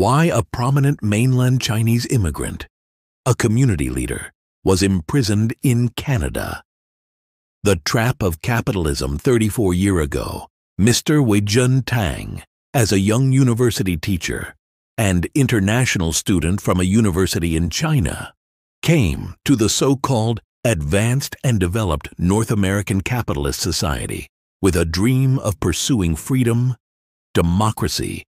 why a prominent mainland Chinese immigrant, a community leader, was imprisoned in Canada. The Trap of Capitalism 34 years ago, Mr. Weizhen Tang, as a young university teacher and international student from a university in China, came to the so-called advanced and developed North American capitalist society with a dream of pursuing freedom, democracy,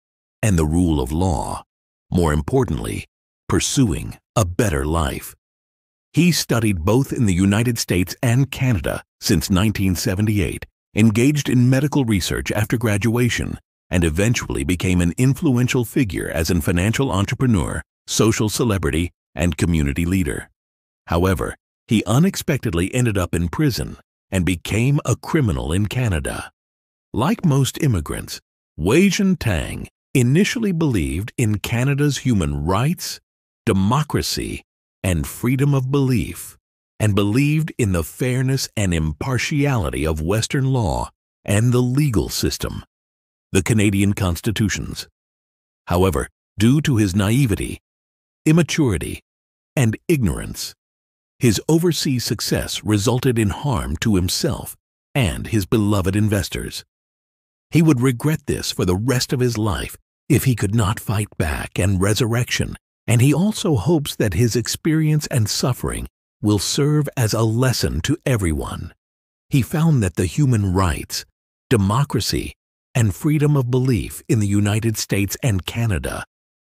and the rule of law, more importantly, pursuing a better life. He studied both in the United States and Canada since 1978, engaged in medical research after graduation, and eventually became an influential figure as a financial entrepreneur, social celebrity, and community leader. However, he unexpectedly ended up in prison and became a criminal in Canada. Like most immigrants, Weizhen Tang initially believed in Canada's human rights, democracy, and freedom of belief, and believed in the fairness and impartiality of Western law and the legal system, the Canadian constitutions. However, due to his naivety, immaturity, and ignorance, his overseas success resulted in harm to himself and his beloved investors. He would regret this for the rest of his life if he could not fight back and resurrection, and he also hopes that his experience and suffering will serve as a lesson to everyone. He found that the human rights, democracy, and freedom of belief in the United States and Canada,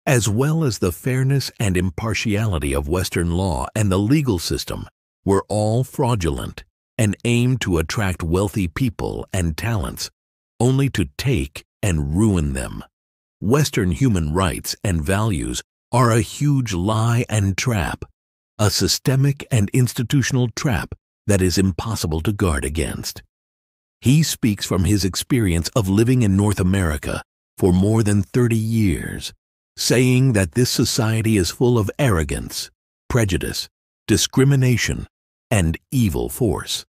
as well as the fairness and impartiality of Western law and the legal system, were all fraudulent and aimed to attract wealthy people and talents, only to take and ruin them. Western human rights and values are a huge lie and trap, a systemic and institutional trap that is impossible to guard against. He speaks from his experience of living in North America for more than 30 years, saying that this society is full of arrogance, prejudice, discrimination, and evil force.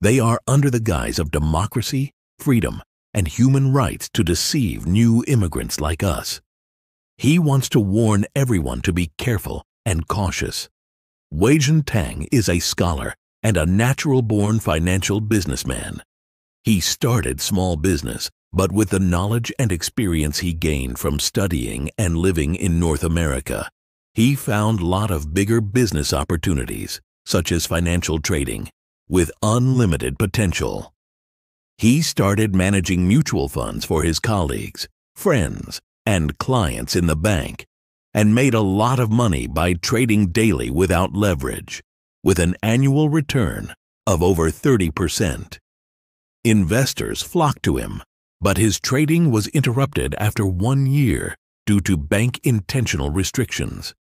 They are under the guise of democracy, freedom, and human rights to deceive new immigrants like us. He wants to warn everyone to be careful and cautious. Weizhen Tang is a scholar and a natural-born financial businessman. He started small business, but with the knowledge and experience he gained from studying and living in North America, he found a lot of bigger business opportunities, such as financial trading, with unlimited potential. He started managing mutual funds for his colleagues, friends, and clients in the bank, and made a lot of money by trading daily without leverage, with an annual return of over 30%. Investors flocked to him, but his trading was interrupted after 1 year due to bank intentional restrictions.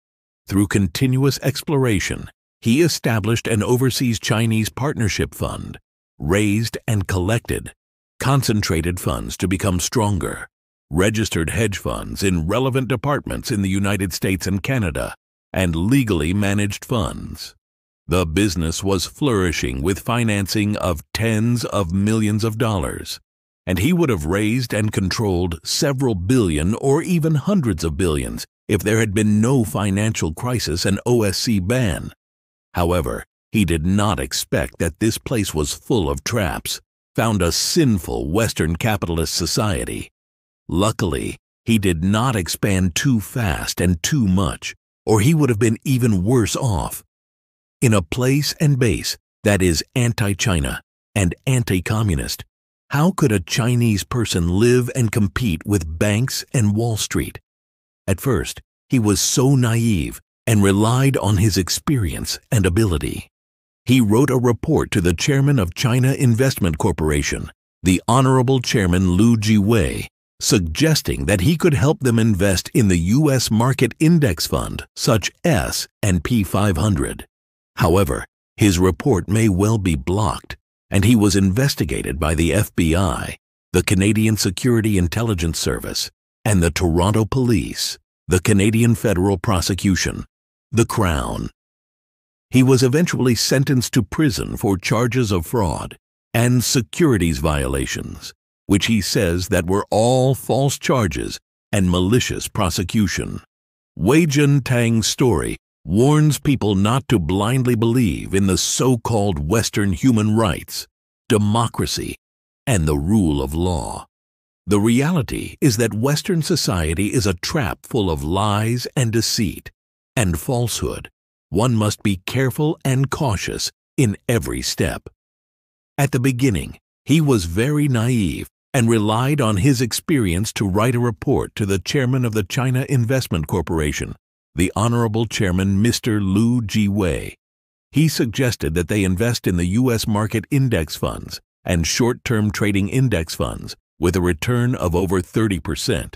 Through continuous exploration, he established an overseas Chinese partnership fund, raised and collected concentrated funds to become stronger, registered hedge funds in relevant departments in the United States and Canada, and legally managed funds. The business was flourishing with financing of tens of millions of dollars, and he would have raised and controlled several billion or even hundreds of billions if there had been no financial crisis and OSC ban. However, he did not expect that this place was full of traps, found a sinful Western capitalist society. Luckily, he did not expand too fast and too much, or he would have been even worse off. In a place and base that is anti-China and anti-communist, how could a Chinese person live and compete with banks and Wall Street? At first, he was so naive and relied on his experience and ability. He wrote a report to the chairman of China Investment Corporation, the Honorable Chairman Lou Jiwei, suggesting that he could help them invest in the U.S. market index fund, such as S&P 500. However, his report may well be blocked, and he was investigated by the FBI, the Canadian Security Intelligence Service, and the Toronto Police, the Canadian Federal Prosecution, the Crown. He was eventually sentenced to prison for charges of fraud and securities violations, which he says that were all false charges and malicious prosecution. Weizhen Tang's story warns people not to blindly believe in the so-called Western human rights, democracy, and the rule of law. The reality is that Western society is a trap full of lies and deceit and falsehood. One must be careful and cautious in every step. At the beginning, he was very naive and relied on his experience to write a report to the chairman of the China Investment Corporation, the Honorable Chairman Mr. Lou Jiwei. He suggested that they invest in the U.S. market index funds and short-term trading index funds with a return of over 30%,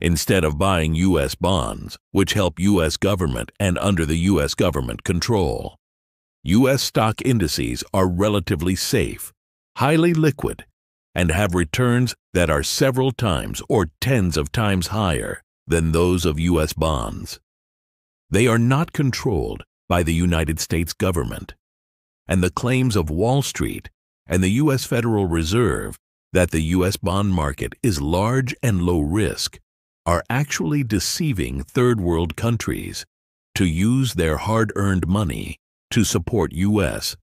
instead of buying U.S. bonds, which help U.S. government and under the U.S. government control. U.S. stock indices are relatively safe, highly liquid, and have returns that are several times or tens of times higher than those of U.S. bonds. They are not controlled by the United States government, and the claims of Wall Street and the U.S. Federal Reserve that the U.S. bond market is large and low risk are actually deceiving third world countries to use their hard-earned money to support U.S.